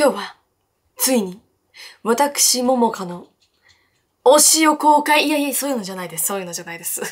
今日は、ついに、私、桃香の、推しを公開。いやいや、そういうのじゃないです。そういうのじゃないです。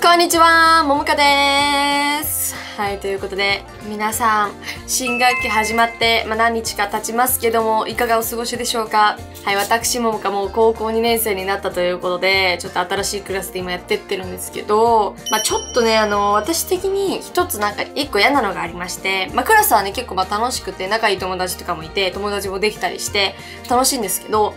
こんにちは、桃香でーす。はい、ということで、皆さん、新学期始まって、何日か経ちますけども、いかがお過ごしでしょうか？はい、私、桃香も高校2年生になったということで、ちょっと新しいクラスで今やってってるんですけど、ちょっとね、私的に一つ一個嫌なのがありまして、クラスはね、結構楽しくて、仲いい友達とかもいて、友達もできたりして、楽しいんですけど、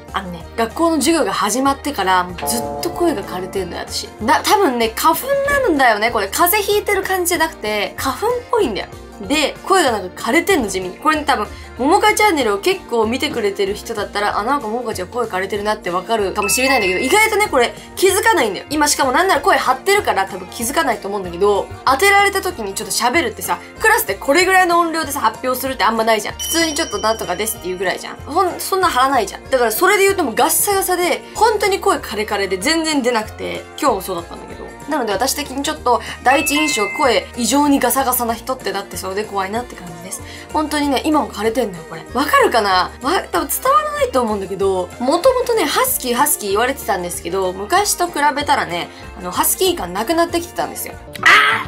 学校の授業が始まってから、もうずっと声が枯れてるのよ、私。多分ね、花粉なんだよね、これ。風邪ひいてる感じじゃなくて、花粉っぽいんだよ。で、声が枯れてんの、地味に。これね、多分、桃香チャンネルを結構見てくれてる人だったら、桃香ちゃん声枯れてるなってわかるかもしれないんだけど、意外とね、これ気づかないんだよ。今しかもなんなら声張ってるから多分気づかないと思うんだけど、当てられた時にちょっと喋るってさ、クラスでこれぐらいの音量でさ、発表するってあんまないじゃん。普通にちょっとなんとかですっていうぐらいじゃん。そんな張らないじゃん。だからそれで言うともうガッサガサで、本当に声カレカレで全然出なくて、今日もそうだったんだけど。なので私的にちょっと第一印象声異常にガサガサな人ってなってそうで怖いなって感じです。本当にね、今も枯れてんのよ、これ。わかるかな？多分伝わらないと思うんだけど、もともとね、ハスキーハスキー言われてたんですけど、昔と比べたらね、ハスキー感なくなってきてたんですよ。あ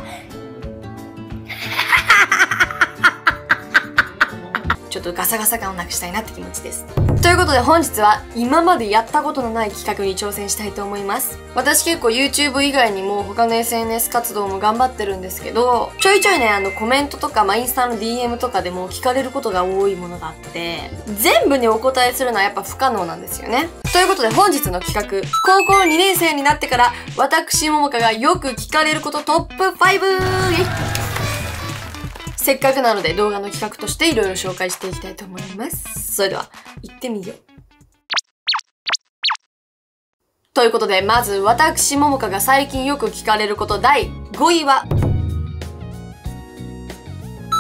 ちょっとガサガサ感をなくしたいなって気持ちです。ということで本日は今までやったことのない企画に挑戦したいと思います。私結構 YouTube 以外にも他の SNS 活動も頑張ってるんですけど、ちょいちょいね、コメントとか、インスタの DM とかでも聞かれることが多いものがあって、全部にお答えするのはやっぱ不可能なんですよね。ということで本日の企画、高校2年生になってから私桃香がよく聞かれることトップ 5！せっかくなので動画の企画としていろいろ紹介していきたいと思います。それでは、行ってみよう。ということで、まず私桃香が最近よく聞かれること第5位は、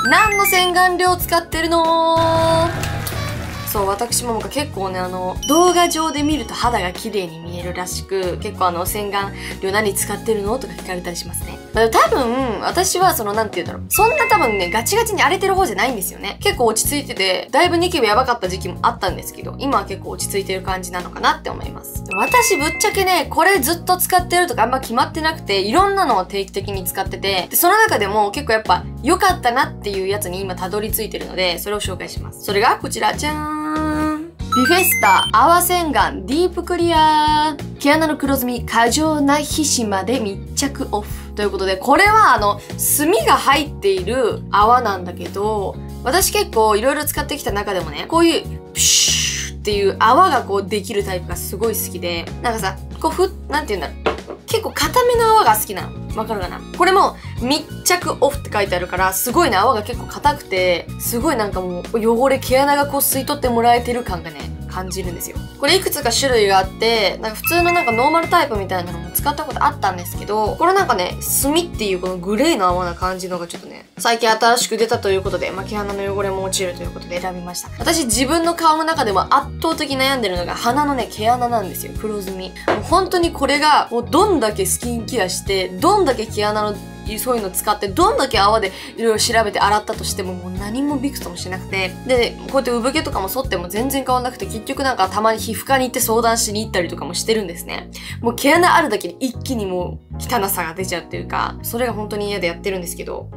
何の洗顔料使ってるの？そう、私桃香結構ね、動画上で見ると肌が綺麗に見えるらしく、結構洗顔料何使ってるのとか聞かれたりしますね。多分、私はなんて言うんだろう。そんな多分ね、ガチガチに荒れてる方じゃないんですよね。結構落ち着いてて、だいぶニキビやばかった時期もあったんですけど、今は結構落ち着いてる感じなのかなって思います。私ぶっちゃけね、これずっと使ってるとかあんま決まってなくて、いろんなのを定期的に使ってて、でその中でも結構やっぱ良かったなっていうやつに今たどり着いてるので、それを紹介します。それがこちら、じゃーん。リフェスタ泡洗顔ディープクリアー。毛穴の黒ずみ、過剰な皮脂まで密着オフ。ということで、これは墨が入っている泡なんだけど、私結構いろいろ使ってきた中でもね、こういうプシューっていう泡がこうできるタイプがすごい好きで、なんかさ、こうなんて言うんだろう。結構固めの泡が好きなの。わかるかな？これも密着オフって書いてあるから、すごいね、泡が結構硬くて、すごいなんかもう汚れ、毛穴がこう吸い取ってもらえてる感がね、感じるんですよ。これいくつか種類があって、なんか普通のなんかノーマルタイプみたいなのも使ったことあったんですけど、これなんかね、墨っていうこのグレーの泡な感じのがちょっとね、最近新しく出たということで、毛穴の汚れも落ちるということで選びました。私自分の顔の中でも圧倒的に悩んでるのが鼻のね、毛穴なんですよ。黒ずみ。もう本当にこれが、もうどんだけスキンケアして、どんだけ毛穴のそういうの使って、どんだけ泡でいろいろ調べて洗ったとしても、もう何もびくともしなくて、で、こうやって産毛とかも剃っても全然変わんなくて、結局なんかたまに皮膚科に行って相談しに行ったりとかもしてるんですね。もう毛穴あるだけで一気にもう汚さが出ちゃうっていうか、それが本当に嫌でやってるんですけど、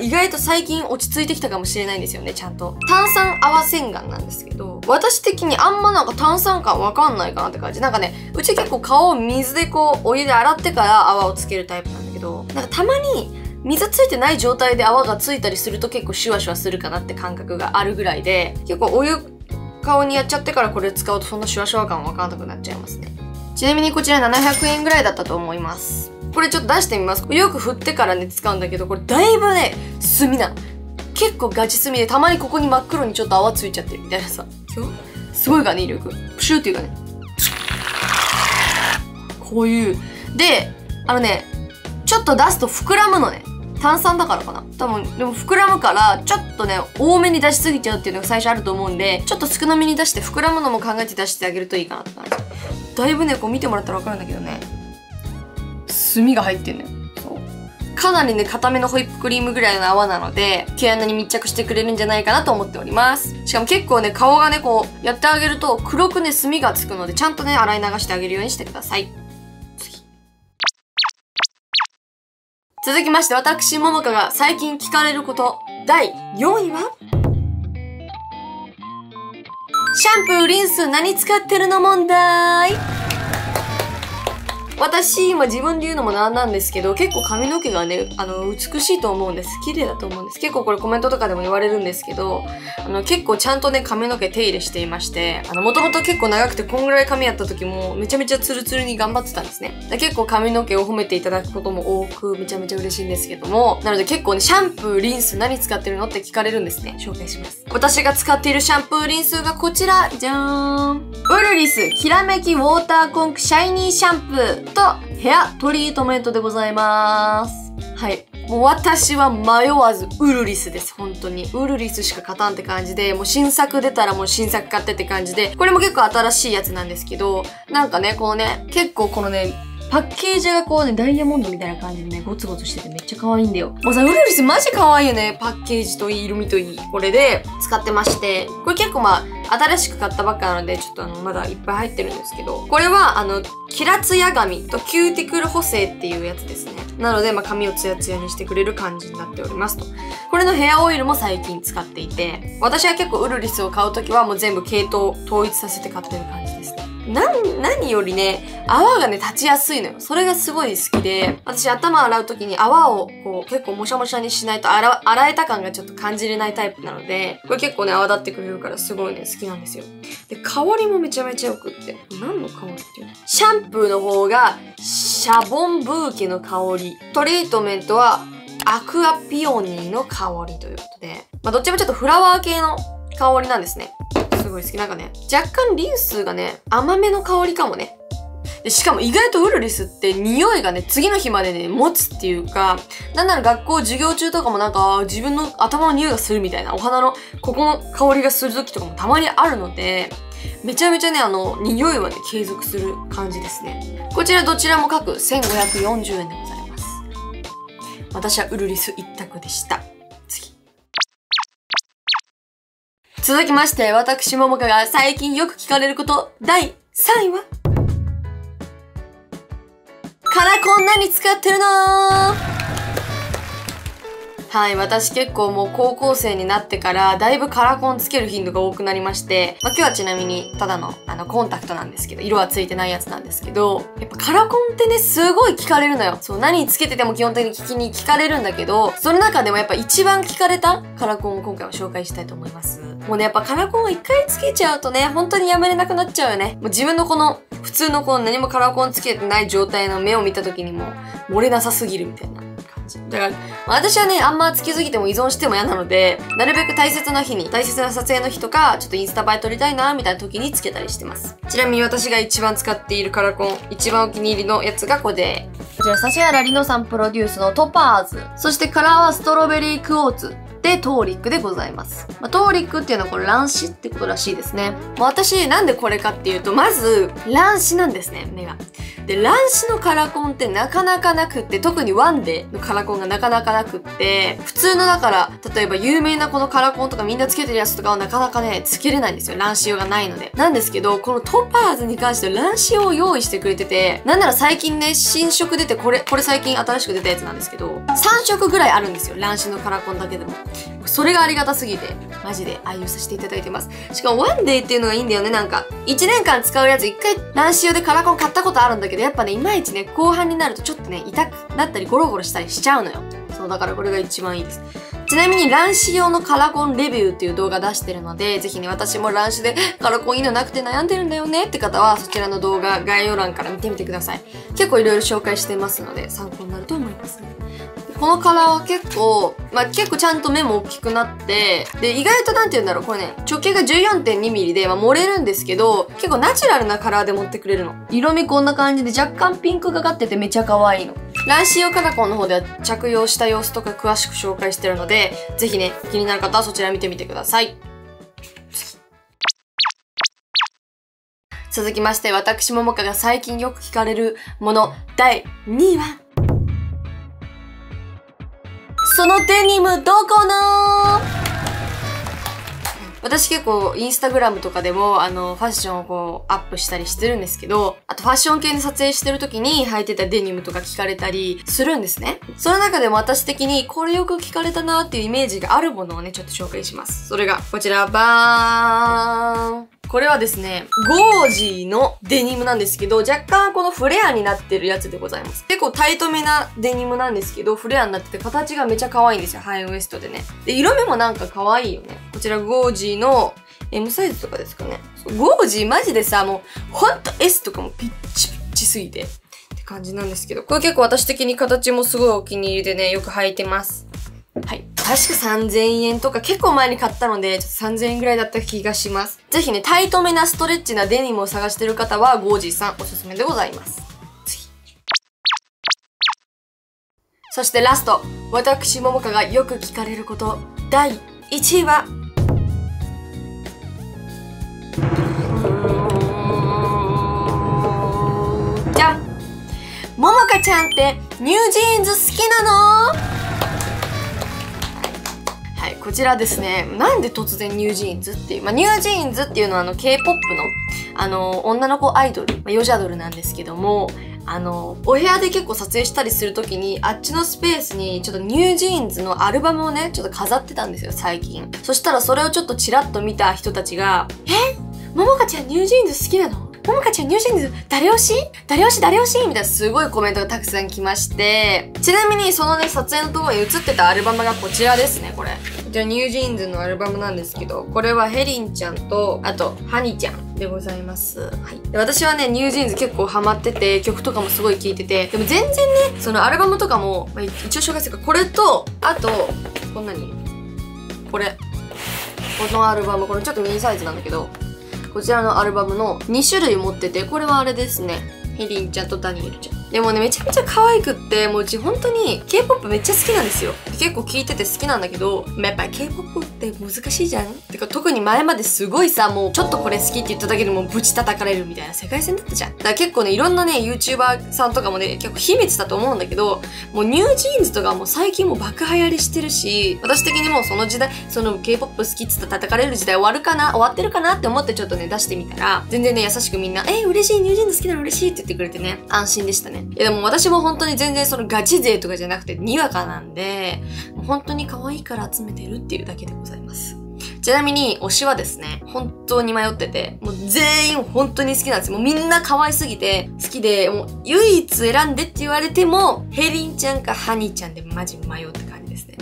意外と最近落ち着いてきたかもしれないんですよね、ちゃんと。炭酸泡洗顔なんですけど、私的にあんまなんか炭酸感わかんないかなって感じ。なんかね、うち結構顔を水でこう、お湯で洗ってから泡をつけるタイプなんだけど、なんかたまに水ついてない状態で泡がついたりすると結構シュワシュワするかなって感覚があるぐらいで、結構お湯顔にやっちゃってからこれ使うとそんなシュワシュワ感わかんなくなっちゃいますね。ちなみにこちら700円ぐらいだったと思います。これちょっと出してみます。よく振ってからね使うんだけど、これだいぶね、墨なの。結構ガチ墨でたまにここに真っ黒にちょっと泡ついちゃってるみたいなさ。すごいかね、威力。プシューっていうかね。こういう。で、ちょっと出すと膨らむのね。炭酸だからかな多分。でも膨らむからちょっとね多めに出しすぎちゃうっていうのが最初あると思うんで、ちょっと少なめに出して膨らむのも考えて出してあげるといいかなって感じ。だいぶねこう見てもらったら分かるんだけどね、炭が入ってんね。かなりね固めのホイップクリームぐらいの泡なので毛穴に密着してくれるんじゃないかなと思っております。しかも結構ね顔がねこうやってあげると黒くね墨がつくので、ちゃんとね洗い流してあげるようにしてください。続きまして、私ももかが最近聞かれること第4位は、シャンプーリンス何使ってるの問題。私今自分で言うのもなんなんですけど、結構髪の毛がね美しいと思うんです。綺麗だと思うんです。結構これコメントとかでも言われるんですけど、結構ちゃんとね髪の毛手入れしていまして、もともと結構長くてこんぐらい髪やった時もめちゃめちゃツルツルに頑張ってたんですね。結構髪の毛を褒めていただくことも多くめちゃめちゃ嬉しいんですけども、なので結構ねシャンプーリンス何使ってるのって聞かれるんですね。紹介します。私が使っているシャンプーリンスがこちらじゃーん。ウルリスきらめきウォーターコンクシャイニーシャンプーとヘアトリートメントでございます。はい、もう私は迷わずウルリスです。本当にウルリスしか勝たんって感じで、もう新作出たらもう新作買ってって感じで、これも結構新しいやつなんですけど、なんかねこのね結構このねパッケージがこうねダイヤモンドみたいな感じでねゴツゴツしててめっちゃ可愛いんだよ。もうさウルリスマジ可愛いよね。パッケージといい色味といい。これで使ってまして、これ結構まあ新しく買ったばっかなのでちょっとまだいっぱい入ってるんですけど、これはキラツヤ髪とキューティクル補正っていうやつですね。なので、まあ、髪をツヤツヤにしてくれる感じになっておりますと。これのヘアオイルも最近使っていて、私は結構ウルリスを買うときはもう全部系統統一させて買ってる感じですね。何よりね泡がね立ちやすいのよ。それがすごい好きで、私頭洗う時に泡をこう結構もしゃもしゃにしないと洗えた感がちょっと感じれないタイプなので、これ結構ね泡立ってくれるからすごいね好きなんですよ。で香りもめちゃめちゃよくって、何の香りっていうの、シャンプーの方がシャボンブーケの香り、トリートメントはアクアピオニーの香りということで、まあ、どっちもちょっとフラワー系の香りなんですね。すごい好き。なんかね若干リンスがね甘めの香りかもね。でしかも意外とウルリスって匂いがね次の日までね持つっていうか、なんなら学校授業中とかもなんか自分の頭の匂いがするみたいな、お花のここの香りがする時とかもたまにあるので、めちゃめちゃね匂いはね継続する感じですね。こちらどちらも各1540円でございます。私はウルリス一択でした。続きまして、私ももかが最近よく聞かれること第3位は、カラコン何使ってるの？はい、私結構もう高校生になってからだいぶカラコンつける頻度が多くなりまして、まあ、今日はちなみにただのコンタクトなんですけど、色はついてないやつなんですけど、やっぱカラコンってねすごい聞かれるのよ。そう、何つけてても基本的に聞かれるんだけど、その中でもやっぱ一番聞かれたカラコンを今回は紹介したいと思います。もうねやっぱカラコンを一回つけちゃうとね本当にやめれなくなっちゃうよね。もう自分のこの普通のこの何もカラコンつけてない状態の目を見た時にも漏れなさすぎるみたいな感じ。だから私はねあんまつけすぎても依存しても嫌なので、なるべく大切な日に、大切な撮影の日とかちょっとインスタ映え撮りたいなみたいな時につけたりしてます。ちなみに私が一番使っているカラコン、一番お気に入りのやつがこれ、こちら指原莉乃さんプロデュースのトパーズ、そしてカラーはストロベリークォーツでトーリックでございます。まあ、トーリックっていうのはこれ卵子ってことらしいですね。もう私なんでこれかっていうと、まず卵子なんですね、目が。で卵子のカラコンってなかなかなくって、特にワンデーのカラコンがなかなかなくって、普通のだから例えば有名なこのカラコンとかみんなつけてるやつとかはなかなかねつけれないんですよ、卵子用がないので。なんですけどこのトパーズに関しては卵子用を用意してくれてて、なんなら最近ね新色出て、これ最近新しく出たやつなんですけど3色ぐらいあるんですよ、卵子のカラコンだけでも。それがありがたすぎてマジで愛用させていただいてます。しかもワンデーっていうのがいいんだよね。なんか1年間使うやつ、1回卵子用でカラコン買ったことあるんだけど、やっぱねいまいちね後半になるとちょっとね痛くなったりゴロゴロしたりしちゃうのよ。そうだからこれが一番いいです。ちなみに卵子用のカラコンレビューっていう動画出してるので、ぜひね私も卵子でカラコンいいのなくて悩んでるんだよねって方はそちらの動画概要欄から見てみてください。結構いろいろ紹介してますので参考になると思います、ね。このカラーは結構ちゃんと目も大きくなって、で、意外となんて言うんだろう、これね、直径が 14.2 ミリで、まあ、漏れるんですけど、結構ナチュラルなカラーで持ってくれるの。色味こんな感じで若干ピンクがかっててめちゃ可愛いの。ランシーをカナコンの方では着用した様子とか詳しく紹介してるので、ぜひね、気になる方はそちら見てみてください。続きまして、私ももかが最近よく聞かれるもの第2位は、そのデニムどこのー？私結構インスタグラムとかでもファッションをこうアップしたりしてるんですけど、あとファッション系で撮影してる時に履いてたデニムとか聞かれたりするんですね。その中でも私的にこれよく聞かれたなーっていうイメージがあるものをね、ちょっと紹介します。それがこちら、バーン。これはですね、ゴージーのデニムなんですけど、若干このフレアになってるやつでございます。結構タイトめなデニムなんですけど、フレアになってて形がめちゃ可愛いんですよ。ハイウエストでね。で、色味もなんか可愛いよね。こちらゴージーの M サイズとかですかね。ゴージーマジでさ、もうほんと S とかもピッチピッチすぎてって感じなんですけど、これ結構私的に形もすごいお気に入りでね、よく履いてます。はい。確か3000円とか結構前に買ったので、ちょっと3000円ぐらいだった気がします。ぜひね、タイトめなストレッチなデニムを探してる方は、ゴージーさんおすすめでございます。次。そしてラスト、私ももかがよく聞かれること、第1位は、じゃん！ももかちゃんってニュージーンズ好きなの？こちらですね、なんで突然ニュージーンズっていう、ニュージーンズっていうのはK-POP の、女の子アイドル、ヨジャドルなんですけども、お部屋で結構撮影したりするときに、あっちのスペースにちょっとニュージーンズのアルバムをね、ちょっと飾ってたんですよ、最近。そしたらそれをちょっとチラッと見た人たちが、ももかちゃんニュージーンズ好きなの？ももかちゃんニュージーンズ誰推し？誰推し？誰推し？みたいなすごいコメントがたくさん来まして、ちなみにそのね、撮影のところに映ってたアルバムがこちらですね、これ。じゃあニュージーンズのアルバムなんですけど、これはヘリンちゃんと、あと、ハニちゃんでございます。はい。で、私はね、ニュージーンズ結構ハマってて、曲とかもすごい聴いてて、でも全然ね、そのアルバムとかも、一応紹介するか、これと、あと、こんなに、これ。このアルバム、これちょっとミニサイズなんだけど、こちらのアルバムの2種類持ってて、これはあれですね。ヘリンちゃんとダニエルちゃん。でもね、めちゃめちゃ可愛くって、もううち本当に K-POP めっちゃ好きなんですよ。結構聴いてて好きなんだけど、やっぱり K-POP って難しいじゃん？てか特に前まですごいさ、もうちょっとこれ好きって言っただけでもぶち叩かれるみたいな世界線だったじゃん。だから結構ね、いろんなね、YouTuber さんとかもね、結構秘密だと思うんだけど、もうニュージーンズとかもう最近もう爆流行りしてるし、私的にもうその時代、その K-POP 好きって叩かれる時代終わってるかなって思ってちょっとね、出してみたら、全然ね、優しくみんな、嬉しい、ニュージーンズ好きなの嬉しいって言ってくれてね、安心でしたね。いやでも私も本当に全然そのガチ勢とかじゃなくてにわかなんで、本当に可愛いから集めてるっていうだけでございます。ちなみに推しはですね、本当に迷ってて、もう全員本当に好きなんですよ。もうみんな可愛すぎて好きで、もう唯一選んでって言われても、ヘリンちゃんかハニーちゃんでマジ迷うって感じですね。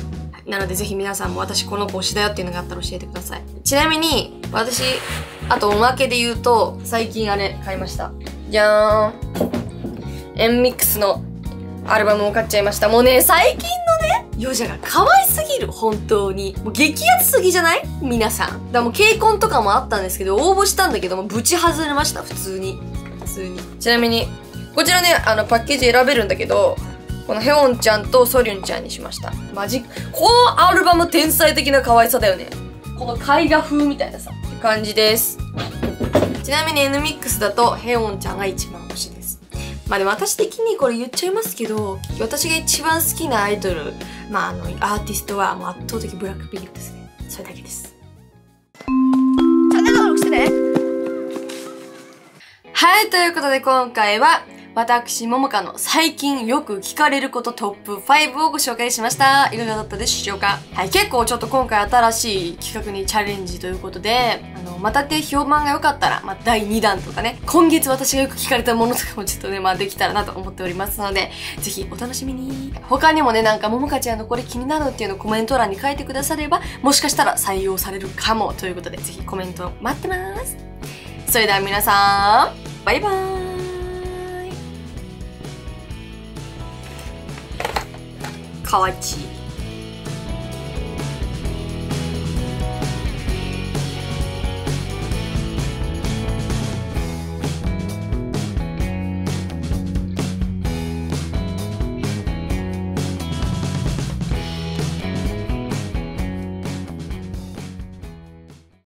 なのでぜひ皆さんも私この子推しだよっていうのがあったら教えてください。ちなみに私、あとおまけで言うと、最近あれ買いました。じゃーん。MX のアルバムを買っちゃいました。もうね、最近のね、ヨジャが可愛すぎる、本当に。もう激アツすぎじゃない？皆さん。だからもうKCONとかもあったんですけど、応募したんだけども、ぶち外れました、普通に。ちなみに、こちらね、パッケージ選べるんだけど、このヘウォンちゃんとソリュンちゃんにしました。マジ、このアルバム天才的な可愛さだよね。この絵画風みたいなさ、って感じです。ちなみに NMIX だと、ヘウォンちゃんが一番推しです。まあでも私的にこれ言っちゃいますけど、私が一番好きなアイドル、アーティストはもう圧倒的ブラックピンクですね。それだけです。チャンネル登録してね。はい、ということで今回は、私、ももかの最近よく聞かれることトップ5をご紹介しました。いかがだったでしょうか？はい、結構ちょっと今回新しい企画にチャレンジということで、またて評判が良かったら、第2弾とかね、今月私がよく聞かれたものとかもちょっとね、できたらなと思っておりますので、ぜひお楽しみに。他にもね、なんかももかちゃんのこれ気になるっていうのをコメント欄に書いてくだされば、もしかしたら採用されるかもということで、ぜひコメント待ってます。それでは皆さん、バイバーイ。かわちい。